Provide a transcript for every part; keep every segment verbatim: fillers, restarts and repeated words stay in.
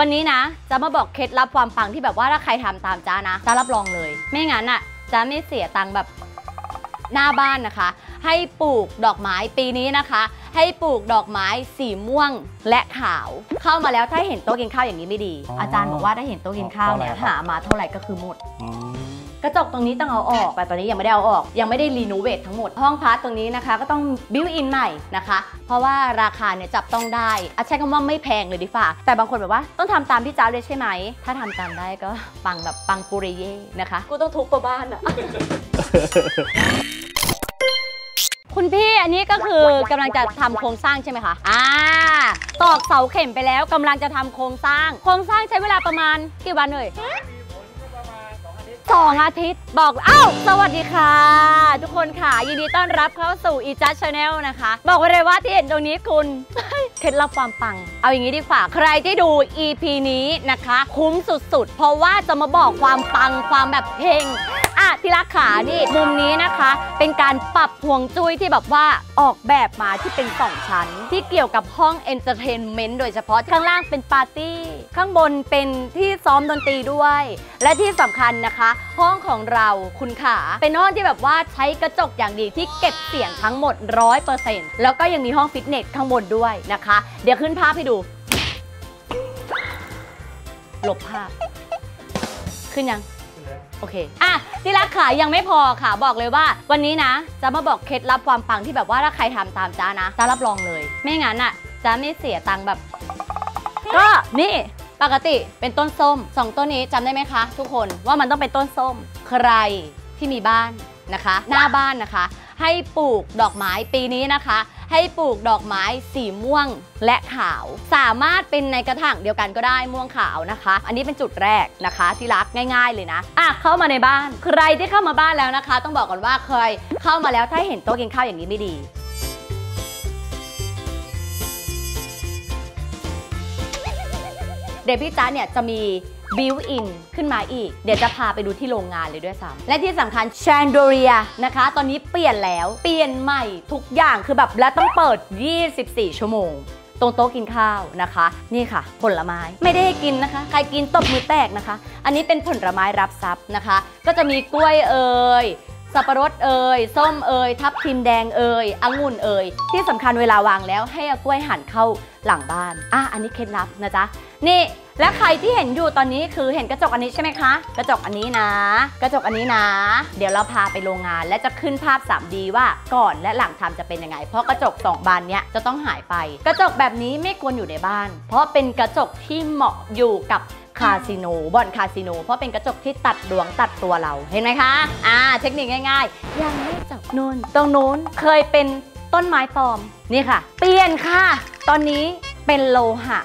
วันนี้นะจะมาบอกเคล็ดลับความปังที่แบบว่าถ้าใครทำตามจ้านะจ้ารับรองเลยไม่งั้นอ่ะจ้าไม่เสียตังค์แบบหน้าบ้านนะคะให้ปลูกดอกไม้ปีนี้นะคะให้ปลูกดอกไม้สีม่วงและขาวเข้ามาแล้วถ้าเห็นโต๊ะกินข้าวอย่างนี้ไม่ดีอาจารย์บอกว่าถ้าเห็นโต๊ะกินข้าวเนี่ยหามาเท่าไหร่ก็คือหมดกระจกตรงนี้ต้องเอาออกแต่ตอนนี้ยังไม่ได้เอาออกยังไม่ได้รีโนเวททั้งหมดห้องพักตรงนี้นะคะก็ต้องบิวอินใหม่นะคะเพราะว่าราคาเนี่ยจับต้องได้อาจารย์ก็ว่าไม่แพงเลยดีฝ่าแต่บางคนแบบว่าต้องทำตามพี่จ้าเลยใช่ไหมถ้าทำตามได้ก็ปังแบบปังปุริเย่นะคะกูต้องทุบบ้านอะคุณพี่อันนี้ก็คือกำลังจะทำโครงสร้างใช่ไหมคะอ่าตอกเสาเข็มไปแล้วกำลังจะทำโครงสร้างโครงสร้างใช้เวลาประมาณกี่วันเอ่ยสองอาทิตย์บอกอ้าวสวัสดีค่ะทุกคนค่ะยินดีต้อนรับเข้าสู่อีจัสชาแนลนะคะบอกไว้เลยว่าที่เห็นตรงนี้คุณ เคล็ดลับความปังเอาอย่างนี้ดีกว่าใครที่ดู อี พี นี้นะคะคุ้มสุดๆเพราะว่าจะมาบอกความปังความแบบเฮงอ่ะที่รักขานี่มุมนี้นะคะเป็นการปรับห่วงจุ้ยที่แบบว่าออกแบบมาที่เป็นสองชั้นที่เกี่ยวกับห้องเอนเตอร์เทนเมนต์โดยเฉพาะข้างล่างเป็นปาร์ตี้ข้างบนเป็นที่ซ้อมดนตรีด้วยและที่สำคัญนะคะห้องของเราคุณขาเป็นห้องที่แบบว่าใช้กระจกอย่างดีที่เก็บเสียงทั้งหมด ร้อยเปอร์เซ็นต์ แล้วก็ยังมีห้องฟิตเนสข้างบนด้วยนะคะเดี๋ยวขึ้นภาพให้ดูลบภาพขึ้นยังโอเคอ่ะที่รักขายังไม่พอค่ะบอกเลยว่าวันนี้นะจะมาบอกเคล็ดลับความปังที่แบบว่าถ้าใครทำตามจ้านะจ้ารับรองเลยไม่งั้นอ่ะจ้าไม่เสียตังค์แบบก็นี่ปกติเป็นต้นส้มสองต้นนี้จำได้ไหมคะทุกคนว่ามันต้องเป็นต้นส้มใครที่มีบ้านนะคะหน้าบ้านนะคะให้ปลูกดอกไม้ปีนี้นะคะให้ปลูกดอกไม้สีม่วงและขาวสามารถเป็นในกระถางเดียวกันก็ได้ม่วงขาวนะคะอันนี้เป็นจุดแรกนะคะที่รักง่ายๆเลยนะอ่ะเข้ามาในบ้านใครที่เข้ามาบ้านแล้วนะคะต้องบอกก่อนว่าเคยเข้ามาแล้วถ้าเห็นโต๊ะกินข้าวอย่างนี้ไม่ดีเดี๋ยวพี่จ้าเนี่ยจะมีบิวอินขึ้นมาอีกเดี๋ยวจะพาไปดูที่โรงงานเลยด้วยซ้ำและที่สำคัญแชนเดอเรียนะคะตอนนี้เปลี่ยนแล้วเปลี่ยนใหม่ทุกอย่างคือแบบและต้องเปิดยี่สิบสี่ชั่วโมงตรงโต๊ะกินข้าวนะคะนี่ค่ะผลไม้ไม่ได้ให้กินนะคะใครกินตบมือแตกนะคะอันนี้เป็นผลไม้รับทรัพย์นะคะก็จะมีกล้วยเอ่ยสับปะรดเอ่ยส้มเอ่ยทับทิมแดงเอ่ยองุ่นเอ่ยที่สำคัญเวลาวางแล้วให้เอากล้วยหั่นเข้าหลังบ้านอ่ะอันนี้เคล็ดลับนะจ๊ะนี่และใครที่เห็นอยู่ตอนนี้คือเห็นกระจกอันนี้ใช่ไหมคะกระจกอันนี้นะกระจกอันนี้นะเดี๋ยวเราพาไปโรงงานและจะขึ้นภาพ สามดี ว่าก่อนและหลังทำจะเป็นยังไงเพราะกระจกสองบานเนี้ยจะต้องหายไปกระจกแบบนี้ไม่ควรอยู่ในบ้านเพราะเป็นกระจกที่เหมาะอยู่กับคาสิโนบ่อนคาสิโนเพราะเป็นกระจกที่ตัดดวงตัดตัวเราเห็นไหมคะอ่าเทคนิคง่ายๆยังไม่จบนู่นตรงนู้นเคยเป็นต้นไม้ปลอมนี่ค่ะเปลี่ยนค่ะตอนนี้เป็นโลหะ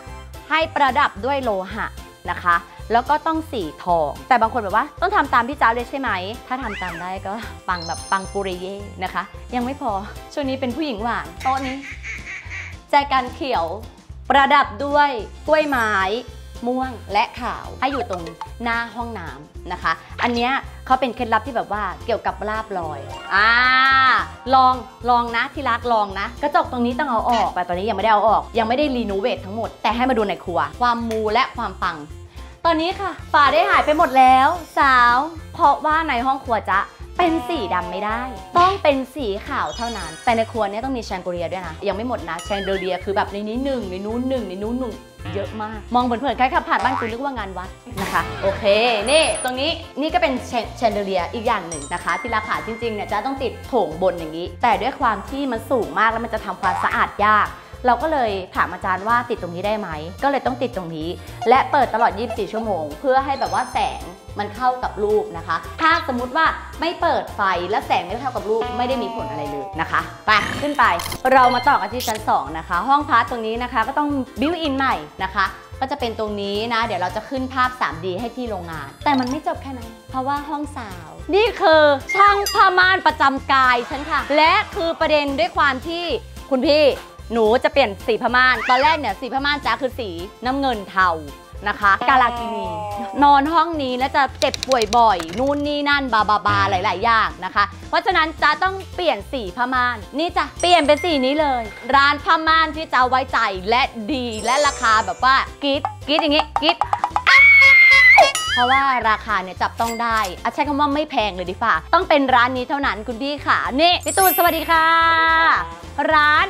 ให้ประดับด้วยโลหะนะคะแล้วก็ต้องสีทองแต่บางคนแบบว่าต้องทำตามพี่จ้าเลยใช่ไหมถ้าทำตามได้ก็ปังแบบปังปุริเย่นะคะยังไม่พอช่วงนี้เป็นผู้หญิงหวานโต๊ะนี้แจกันเขียวประดับด้วยกล้วยไม้ม่วงและขาวให้อยู่ตรงหน้าห้องน้ำนะคะอันเนี้ยเขาเป็นเคล็ดลับที่แบบว่าเกี่ยวกับลาบลอยอ่าลองลองนะที่รักลองนะกระจกตรงนี้ต้องเอาออกแต่ตอนนี้ยังไม่ได้เอาออกยังไม่ได้รีโนเวททั้งหมดแต่ให้มาดูในครัวความมูและความปังตอนนี้ค่ะฝาได้หายไปหมดแล้วสาวเพราะว่าในห้องครัวจะเป็นสีดำไม่ได้ต้องเป็นสีขาวเท่านั้นแต่ในครัวเนี่ยต้องมีแชนเดอเรียด้วยนะยังไม่หมดนะแชนเดอเรียคือแบบในนี้หนึ่งในนู้นหนึ่งในนู้นหนึ่งเยอะมากมองเผินๆคล้ายๆผ่านบ้านคุณนึกว่างานวัดนะคะโอเคนี่ตรงนี้นี่ก็เป็นแชนเดอเรียอีกอย่างหนึ่งนะคะที่ราคาจริงๆเนี่ยจะต้องติดโถงบนอย่างนี้แต่ด้วยความที่มันสูงมากแล้วมันจะทำความสะอาดยากเราก็เลยถามอาจารย์ว่าติดตรงนี้ได้ไหมก็เลยต้องติดตรงนี้และเปิดตลอดยี่สิบสี่ชั่วโมงเพื่อให้แบบว่าแสงมันเข้ากับรูปนะคะถ้าสมมุติว่าไม่เปิดไฟและแสงไม่เข้ากับรูปไม่ได้มีผลอะไรเลยนะคะไปขึ้นไปเรามาต่อกันที่ชั้นสองนะคะห้องพักตรงนี้นะคะก็ต้องบิวอินใหม่นะคะก็จะเป็นตรงนี้นะเดี๋ยวเราจะขึ้นภาพ สามดี ให้ที่โรงงานแต่มันไม่จบแค่นั้นเพราะว่าห้องสาวนี่คือช่างผ้าม่านประจำกายฉันค่ะและคือประเด็นด้วยความที่คุณพี่หนูจะเปลี่ยนสีผ้าม่านตอนแรกเนี่ยสีผ้าม่านจ้าคือสีน้ำเงินเทา นะคะกาลากินีนอนห้องนี้แล้วจะเจ็บป่วยบ่อยนู่นนี่นั่นบาบาบาหลายๆอย่างนะคะเพราะฉะนั้นจะต้องเปลี่ยนสีผ้าม่านนี่จ้ะเปลี่ยนเป็นสีนี้เลยร้านผ้าม่านที่จะไว้ใจและดีและราคาแบบว่ากิ๊ดกิ๊ดอย่างงี้กิ๊ดเพราะว่าราคาเนี่ยจับต้องได้อาใช้คำว่าไม่แพงเลยดีฝ่าต้องเป็นร้านนี้เท่านั้นคุณพี่ค่ะนี่พี่ตูนสวัสดีค่ะร้าน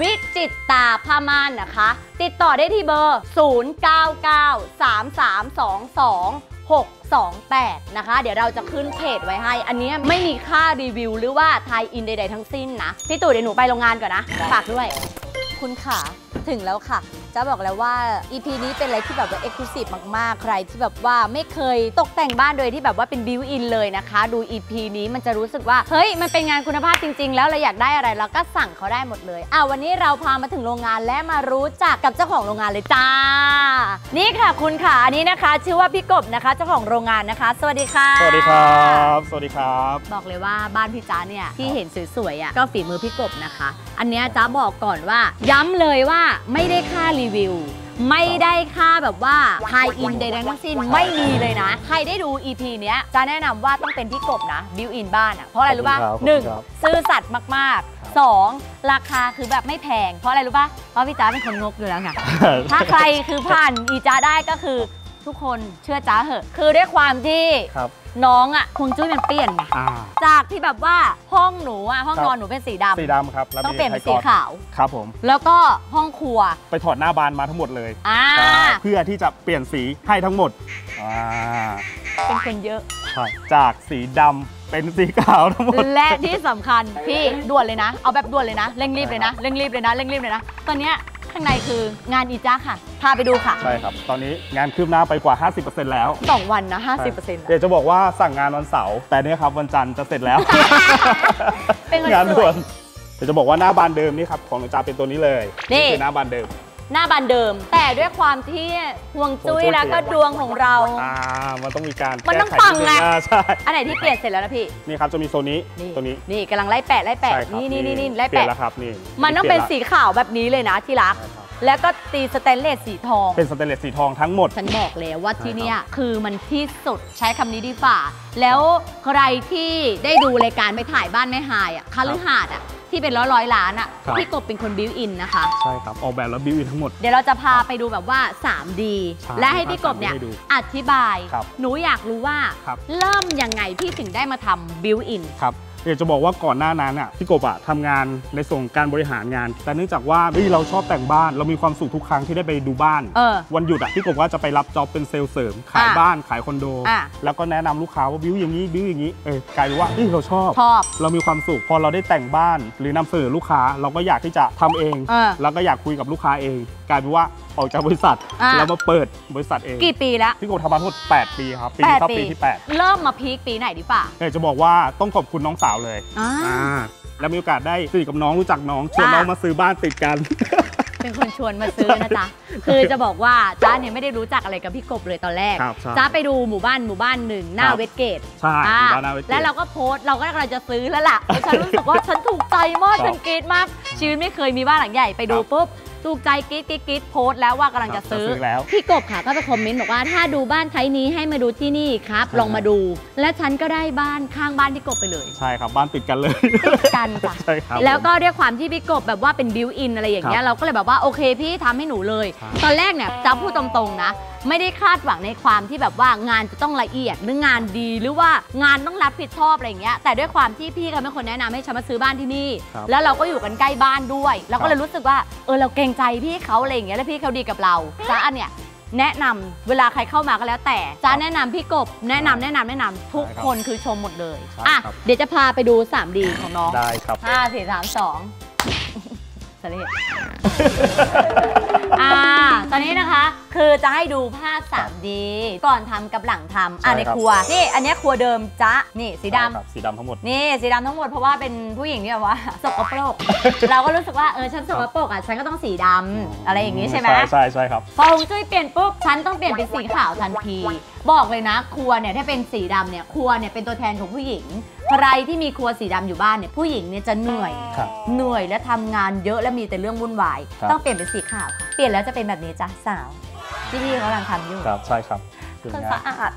วิจิตตาผ้าม่านนะคะติดต่อได้ที่เบอร์ศูนย์ เก้า เก้า สาม สาม สอง สอง หก สอง แปดนะคะเดี๋ยวเราจะขึ้นเพจไว้ให้อันนี้ไม่มีค่ารีวิวหรือว่าไทยอินใดๆทั้งสิ้นนะพี่ตู่เดี๋ยวหนูไปโรงงานก่อนนะฝากด้วยคุณค่ะถึงแล้วค่ะจะบอกแล้วว่า อี พี นี้เป็นอะไรที่แบบว่า เอ็กซ์คลูซีฟ มากๆใครที่แบบว่าไม่เคยตกแต่งบ้านโดยที่แบบว่าเป็น บิวท์อิน เลยนะคะดู อี พี นี้มันจะรู้สึกว่าเฮ้ยมันเป็นงานคุณภาพจริงๆแล้วเราอยากได้อะไรเราก็สั่งเขาได้หมดเลยอ่ะวันนี้เราพามาถึงโรงงานและมารู้จักกับเจ้าของโรงงานเลยจ้านี่ค่ะคุณค่ะอันนี้นะคะชื่อว่าพี่กบนะคะเจ้าของโรงงานนะคะสวัสดีค่ะสวัสดีครับสวัสดีครับบอกเลยว่าบ้านพี่จ้าเนี่ยที่เห็นสวยๆอ่ะก็ฝีมือพี่กบนะคะอันเนี้ยจ้าบอกก่อนว่าย้ำเลยว่าไม่ได้ค่ารีวิวไม่ได้ค่าแบบว่าไฮอินใดๆทั้งสิ้นไม่มีเลยนะใครได้ดู อี พี เนี้ยจะแนะนำว่าต้องเป็นพี่กบนะบิวอินบ้านอ่ะเพราะอะไรรู้ป่ะหนึ่งซื่อสัตย์มากๆสองราคาคือแบบไม่แพงเพราะอะไรรู้ป่ะเพราะพี่จ้าเป็นคนงกอยู่แล้วไงถ้าใครคือผ่านอีจ้าได้ก็คือทุกคนเชื่อจ้าเหอะคือด้วยความที่น้องอ่ะคงจุ้ยมันเปลี่ยนจากที่แบบว่าห้องหนูอ่ะห้องนอนหนูเป็นสีดำสีดำครับต้องเปลี่ยนเป็นสีขาวครับผมแล้วก็ห้องครัวไปถอดหน้าบานมาทั้งหมดเลยเพื่อที่จะเปลี่ยนสีให้ทั้งหมดเป็นคนเยอะจากสีดำเป็นสีขาวทั้งหมดและที่สำคัญพี่ด่วนเลยนะเอาแบบด่วนเลยนะเร่งรีบเลยนะเร่งรีบเลยนะเร่งรีบเลยนะตอนเนี้ยข้างในคืองานอีจ้าค่ะพาไปดูค่ะใช่ครับตอนนี้งานคืบหน้าไปกว่า ห้าสิบเปอร์เซ็นต์ แล้วสองวันนะ ห้าสิบเปอร์เซ็นต์ เดี๋ยวจะบอกว่าสั่งงานวันเสาร์แต่เนี่ยครับวันจันทร์จะเสร็จแล้วเป็นงานด่วนเดี๋ยวจะบอกว่าหน้าบานเดิมนี่ครับของอีจ้าเป็นตัวนี้เลยนี่คือหน้าบานเดิมหน้าบานเดิมแต่ด้วยความที่ห่วงจุ้ยแล้วก็ดวงของเราอ่ามันต้องมีการมันต้องปังไงใช่อันไหนที่เปลี่ยนเสร็จแล้วนะพี่นี่ครับจะมีโซนนี้ตัวนี้นี่กำลังไล่แปะไล่แปะนี่นี่นี่ไล่แปะแล้วครับนี่มันต้องเป็นสีขาวแบบนี้เลยนะที่รักแล้วก็ตีสแตนเลสสีทองเป็นสแตนเลสสีทองทั้งหมดฉันบอกแล้วว่าที่นี่คือมันที่สุดใช้คำนี้ดีฝ่าแล้วใครที่ได้ดูรายการไปถ่ายบ้านแม่หายอ่ะคาลือหาดอ่ะที่เป็นร้อยร้อยล้านอ่ะพี่กบเป็นคนบิวอินนะคะใช่ครับออกแบบแล้วบิวอินทั้งหมดเดี๋ยวเราจะพาไปดูแบบว่า สามดี และให้พี่กบเนี่ยอธิบายหนูอยากรู้ว่าเริ่มยังไงพี่ถึงได้มาทำบิวอินครับอยากจะบอกว่าก่อนหน้านั้นอ่ะพี่กบอะทำงานในส่วนการบริหารงานแต่เนื่องจากว่าเราชอบแต่งบ้านเรามีความสุขทุกครั้งที่ได้ไปดูบ้านวันหยุดอ่ะพี่กบก็จะไปรับจ็อบเป็นเซลล์เสริมขายบ้านขายคอนโดแล้วก็แนะนำลูกค้าว่าบิ้วอย่างนี้บิ้วอย่างนี้เออกลายเป็นว่าเราชอบเรามีความสุขพอเราได้แต่งบ้านหรือนำเสนอลูกค้าเราก็อยากที่จะทำเองแล้วก็อยากคุยกับลูกค้าเองกลายเป็นว่าออกจากบริษัทแล้วมาเปิดบริษัทเองกี่ปีแล้วพี่กบทำมาทั้งหมดแปดปีครับปีนี้เข้าปีที่แปดเริ่มมาพีคปีไหนดีป่ะอยากจะบอกว่าต้องขอบคุณน้องสาวเลยอ่าแล้วมีโอกาสได้คุยกับน้องรู้จักน้องชวนน้องมาซื้อบ้านติดกันเป็นคนชวนมาซื้อนะจ๊ะคือจะบอกว่าจ้าเนี่ยไม่ได้รู้จักอะไรกับพี่กบเลยตอนแรกจ้าไปดูหมู่บ้านหมู่บ้านหนึ่งหน้าเวสเกตใช่แล้วเราก็โพสเราก็กำลังจะซื้อแล้วล่ะฉันรู้สึกว่าฉันถูกใจมากฉันกรี๊ดมากชีวิตไม่เคยมีบ้านหลังใหญ่ไปดูปุ๊บถูกใจกิ๊ดกิ๊ดกิ๊ดโพสแล้วว่ากำลังจะซื้อพี่กบค่ะก็จะคอมเมนต์บอกว่าถ้าดูบ้านไทยนี้ให้มาดูที่นี่ครับลองมาดูและฉันก็ได้บ้านข้างบ้านพี่กบไปเลยใช่ครับบ้านติดกันเลยติดกันค่ะใช่ครับแล้วก็เรียกความที่พี่กบแบบว่าเป็นบิวอินอะไรอย่างเงี้ยเราก็เลยแบบว่าโอเคพี่ทำให้หนูเลยตอนแรกเนี่ยจะพูดตรงๆนะไม่ได้คาดหวังในความที่แบบว่างานจะต้องละเอียดหรืองานดีหรือว่างานต้องรับผิดชอบอะไรอย่างเงี้ยแต่ด้วยความที่พี่เขาเป็นคนแนะนำให้ฉันมาซื้อบ้านที่นี่แล้วเราก็อยู่กันใกล้บ้านด้วยเราก็เลยรู้สึกว่าเออเราเกรงใจพี่เขาอะไรอย่างเงี้ยแล้วพี่เขาดีกับเราจ้าอันเนี่ยแนะนำเวลาใครเข้ามาก็แล้วแต่จ้าแนะนำพี่กบแนะนำแนะนำแนะนำทุกคนคือชมหมดเลยอ่ะเดี๋ยวจะพาไปดู สามดี ของน้องได้ครับห้าสี่สามสองสลิดอ่าตอนนี้นะคะคือจะให้ดูภาพ สามดี ก่อนทำกับหลังทำอ่ะในครัวนี่อันนี้ครัวเดิมจ้ะนี่สีดำสีดำทั้งหมดนี่สีดำทั้งหมดเพราะว่าเป็นผู้หญิงเนี่ยว่าสกปรกเราก็รู้สึกว่าเออฉันสกปรกอ่ะฉันก็ต้องสีดำอะไรอย่างนี้ใช่ไหมใช่ใช่ครับพอฮวงจุ้ยเปลี่ยนปุ๊บฉันต้องเปลี่ยนเป็นสีขาวทันทีบอกเลยนะครัวเนี่ยถ้าเป็นสีดำเนี่ยครัวเนี่ยเป็นตัวแทนของผู้หญิง ใครที่มีครัวสีดำอยู่บ้านเนี่ยผู้หญิงเนี่ยจะเหนื่อยเหนื่อยและทำงานเยอะและมีแต่เรื่องวุ่นวายต้องเปลี่ยนเป็นสีขาวค่ะเปลี่ยนแล้วจะเป็นแบบนี้จ้ะสาวที่พี่เขากำลังทำอยู่ครับใช่ครับคนสะอาด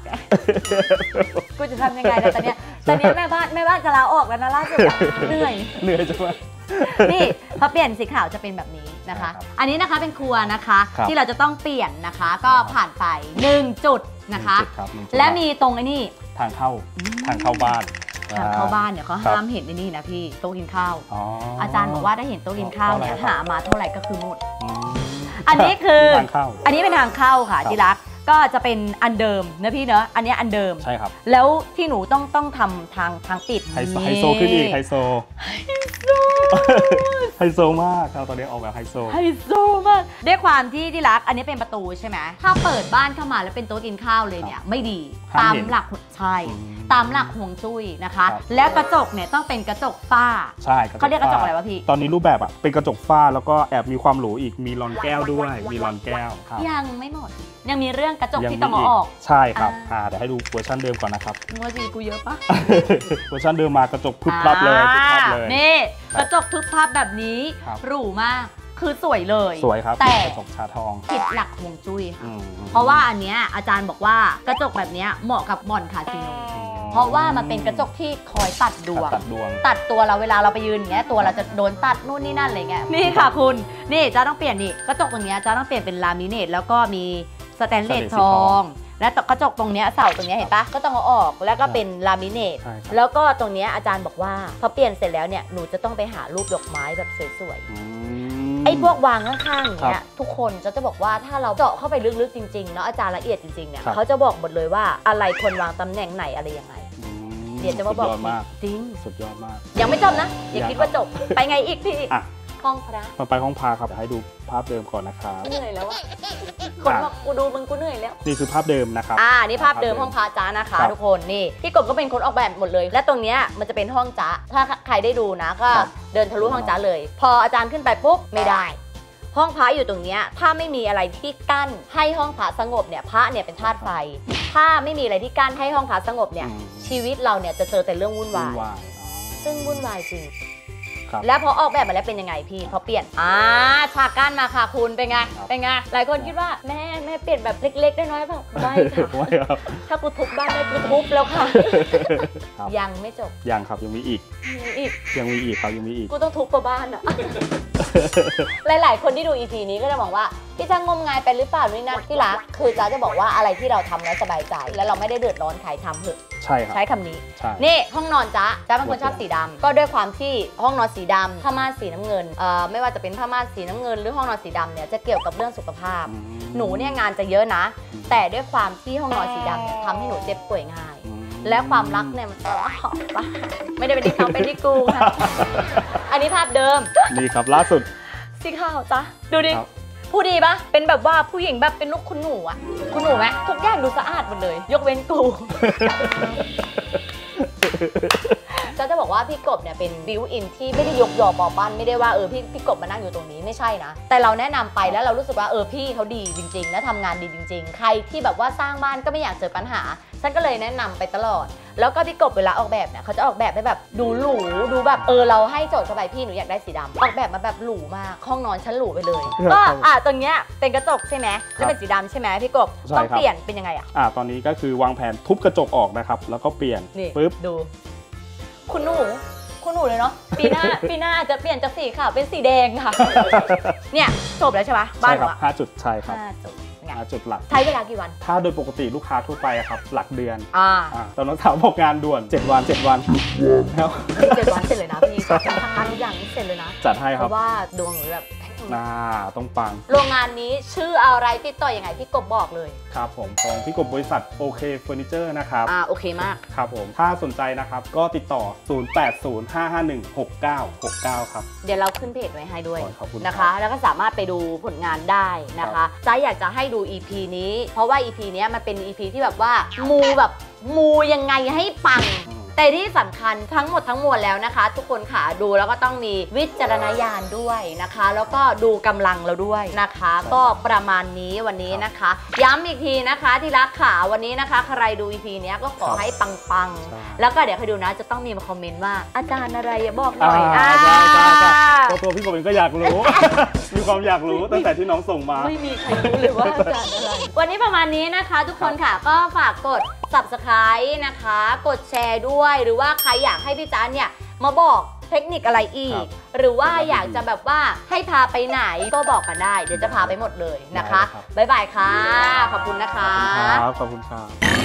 กูจะทำยังไงนะตอนนี้ตอนนี้แม่บ้านแม่บ้านจะลาออกแล้วนะล่าสุดเหนื่อยเหนื่อยจังเลยนี่พอเปลี่ยนสีขาวจะเป็นแบบนี้นะคะอันนี้นะคะเป็นครัวนะคะที่เราจะต้องเปลี่ยนนะคะก็ผ่านไปหนึ่งจุดนะคะและมีตรงไอ้นี่ทางเข้าทางเข้าบ้านทางเข้าบ้านเนี่ยเขาห้ามเห็นไอ้นี่นะพี่โต๊ะกินข้าวอาจารย์บอกว่าถ้าเห็นโต๊ะกินข้าวเนี่ยหามาเท่าไหร่ก็คือหมดอันนี้คืออันนี้เป็นทางเข้าค่ะที่รักก็จะเป็นอันเดิมนะพี่เนอะอันนี้อันเดิมใช่ครับแล้วที่หนูต้องต้องทำทางทางปิดไฮโซขึ้นอีกไฮโซไฮโซมากครับตอนนี้ออกแบบไฮโซไฮโซมากด้วยความที่ที่รักอันนี้เป็นประตูใช่ไหมถ้าเปิดบ้านเข้ามาแล้วเป็นโต๊ะกินข้าวเลยเนี่ยไม่ดีตามหลักใช่ตามหลักห่วงจุ้ยนะคะและกระจกเนี่ยต้องเป็นกระจกฝ้าใช่เขาเรียกกระจกอะไรวะพี่ตอนนี้รูปแบบอ่ะเป็นกระจกฝ้าแล้วก็แอบมีความหรูอีกมีลอนแก้วด้วยมีลอนแก้วยังไม่หมดยังมีเรื่องกระจกที่ต้องออกใช่ครับเดี๋ยวให้ดูเวอร์ชันเดิมก่อนนะครับเวอร์ชันกูเยอะปะเวอร์ชันเดิมมากระจกพึบพับเลยพึบพับเลยนี่กระจกพึบพับแบบนี้หรูมากคือสวยเลยสวยครับแต่กระจกชาทองผิดหลักห่วงจุ้ยค่ะเพราะว่าอันเนี้ยอาจารย์บอกว่ากระจกแบบเนี้ยเหมาะกับบ่อนคาสิโนเพราะว่ามันเป็นกระจกที่คอยตัดดวงตัดตัวเราเวลาเราไปยืนอย่างเงี้ยตัวเราจะโดนตัดนู่นนี่นั่นอะไรเงี้ยนี่ค่ะคุณนี่จ้าต้องเปลี่ยนนี่กระจกตรงเนี้ยจ้าต้องเปลี่ยนเป็นลามิเนตแล้วก็มีสแตนเลสทองและกระจกตรงเนี้ยเสาตรงเนี้ยเห็นปะก็ต้องเอาออกแล้วก็เป็นลามิเนตแล้วก็ตรงเนี้ยอาจารย์บอกว่าพอเปลี่ยนเสร็จแล้วเนี่ยหนูจะต้องไปหารูปดอกไม้แบบสวยไอ้พวกวางข้างๆอย่างเงี้ยทุกคนจะจะบอกว่าถ้าเราเจาะเข้าไปลึกๆจริงๆเนาะอาจารย์ละเอียดจริงๆเนี่ยเขาจะบอกหมดเลยว่าอะไรควรวางตำแหน่งไหนอะไรยังไงเดี๋ยวจะมาบอกจริงสุดยอดมากยังไม่จบนะอย่าคิดว่าจบไปไงอีกพี่ห้องพระมาไปห้องพระครับให้ดูภาพเดิมก่อนนะครับเหนื่อยแล้วอะคนบอกกูดูมึงกูเหนื่อยแล้วนี่คือภาพเดิมนะครับอ่านี่ภาพเดิมห้องพระจ้านะคะทุกคนนี่พี่กบก็เป็นคนออกแบบหมดเลยและตรงเนี้ยมันจะเป็นห้องจ้าถ้าใครได้ดูนะก็เดินทะลุห้องจ้าเลยพออาจารย์ขึ้นไปปุ๊บไม่ได้ห้องพระอยู่ตรงนี้ถ้าไม่มีอะไรที่กั้นให้ห้องพระสงบเนี่ยพระเนี่ยเป็นธาตุไฟถ้าไม่มีอะไรที่กั้นให้ห้องพระสงบเนี่ยชีวิตเราเนี่ยจะเจอแต่เรื่องวุ่นวายซึ่งวุ่นวายจริงแล้วพอออกแบบมาแล้วเป็นยังไงพี่พอเปลี่ยนอ่าฉากกั้นมาค่ะคุณเป็นไงเป็นไงหลายคนคิดว่าแม่แม่เปลี่ยนแบบเล็กๆได้น้อยแบบไม่ค่ะถ้ากูทุบบ้านได้กูทุบแล้วค่ะยังไม่จบยังครับยังมีอีกอีกยังมีอีกครับยังมีอีกกูต้องทุบกว่าบ้านอ่ะหลายๆคนที่ดู อี พี นี้ก็จะบอกว่าพี่จ้างงมงายไปหรือเปล่านี่นะที่รักคือจ้าจะบอกว่าอะไรที่เราทำแล้วสบายใจและเราไม่ได้เดือดร้อนใครทำเหอะใช่ครับใช้คำนี้นี่ห้องนอนจ้าจ้าเป็นคนชอบสีดำก็ด้วยความที่ห้องนอนสีดำผ้าม่านสีน้ำเงินเอ่อไม่ว่าจะเป็นผ้าม่านสีน้ำเงินหรือห้องนอนสีดำเนี่ยจะเกี่ยวกับเรื่องสุขภาพหนูเนี่ยงานจะเยอะนะแต่ด้วยความที่ห้องนอนสีดำเนี่ยทำให้หนูเจ็บป่วยง่ายและความรักเนี่ยมันต่อป่ะไม่ได้เป็นที่เขาเป็นที่กูค่ะอันนี้ภาพเดิมนี่ครับล่าสุดสีขาวจ้าดูดิผู้ดีปะเป็นแบบว่าผู้หญิงแบบเป็นลูกคุณหนูอะคุณหนูไหมทุกอย่างดูสะอาดหมดเลยยกเว้นกูก็จะบอกว่าพี่กบเนี่ยเป็นบิวอินที่ไม่ได้ยกยอปอปั้นไม่ได้ว่าเออพี่พี่กบมานั่งอยู่ตรงนี้ไม่ใช่นะแต่เราแนะนำไปแล้วเรารู้สึกว่าเออพี่เขาดีจริงๆและทำงานดีจริงๆใครที่แบบว่าสร้างบ้านก็ไม่อยากเจอปัญหาฉันก็เลยแนะนำไปตลอดแล้วก็พี่กบเวลาออกแบบเนี่ยเขาจะออกแบบให้แบบดูหรูดูแบบเออเราให้โจทย์เข้าไปพี่หนูอยากได้สีดำออกแบบมาแบบหรูมากห้องนอนชั้นหรูไปเลยก็อ่ะตรงเนี้ยเป็นกระจกใช่ไหมแล้วเป็นสีดำใช่ไหมพี่กบต้องเปลี่ยนเป็นยังไงอ่ะอ่ะตอนนี้ก็คือวางแผนทุบกระจกออกนะครับแล้วก็เปลี่ยนปึ๊บดูคุณหนูคุณหนูเลยเนาะปีหน้าปีหน้าจะเปลี่ยนจากสีขาวเป็นสีแดงค่ะเนี่ยจบแล้วใช่ปะบ้านครับห้าจุดใช่ครับห้าจุดห้าจุดหลักใช้เวลากี่วันถ้าโดยปกติลูกค้าทั่วไปครับหลักเดือนอ่าตอนนั้นถามบอกงานด่วนเจ็ดวันเจ็ดวันแล้วเจ็ดวันเสร็จเลยนะพี่จัดการทุกอย่างเสร็จเลยนะจัดให้ครับเพราะว่าดวงหนูแบบน่าต้องปังโรงงานนี้ชื่ออะไรติดต่อยังไงพี่กบบอกเลยครับผมของพี่กบบริษัทโอเคเฟอร์นิเจอร์นะครับอ่าโอเคมากครับผมถ้าสนใจนะครับก็ติดต่อศูนย์ แปด ศูนย์ ห้า ห้า หนึ่ง หก เก้า หก เก้าครับเดี๋ยวเราขึ้นเพจไว้ให้ด้วยนะคะแล้วก็สามารถไปดูผลงานได้นะคะจ้าอยากจะให้ดู อี พี นี้เพราะว่า อี พี นี้มันเป็น อี พี ที่แบบว่ามูแบบมูยังไงให้ปัง แต่ที่สำคัญทั้งหมดทั้งมวลแล้วนะคะทุกคนค่ะดูแล้วก็ต้องมีวิจารณญาณด้วยนะคะแล้วก็ดูกำลังเราด้วยนะคะก็ประมาณนี้วันนี้นะคะย้ำอีกทีนะคะที่รักค่ะวันนี้นะคะใครดู อี พี เนี้ยก็ขอให้ปังๆแล้วก็เดี๋ยวใครดูนะจะต้องมีมาคอมเมนต์ว่าอาจารย์อะไรบอกหน่อยอ่าตัวพี่กบเองก็อยากรู้มีความอยากรู้ตั้งแต่ที่น้องส่งมาไม่มีใครรู้เลยว่าอาจารย์อะไรวันนี้ประมาณนี้นะคะทุกคนค่ะก็ฝากกด ซับสไครบ์ นะคะกดแชร์ด้วยหรือว่าใครอยากให้พี่จ๊ะเนี่ยมาบอกเทคนิคอะไรอีกหรือว่าอยากจะแบบว่าให้พาไปไหนก็บอกกันได้เดี๋ยวจะพาไปหมดเลยนะคะบ๊ายบายค่ะขอบคุณนะคะขอบคุณค่ะ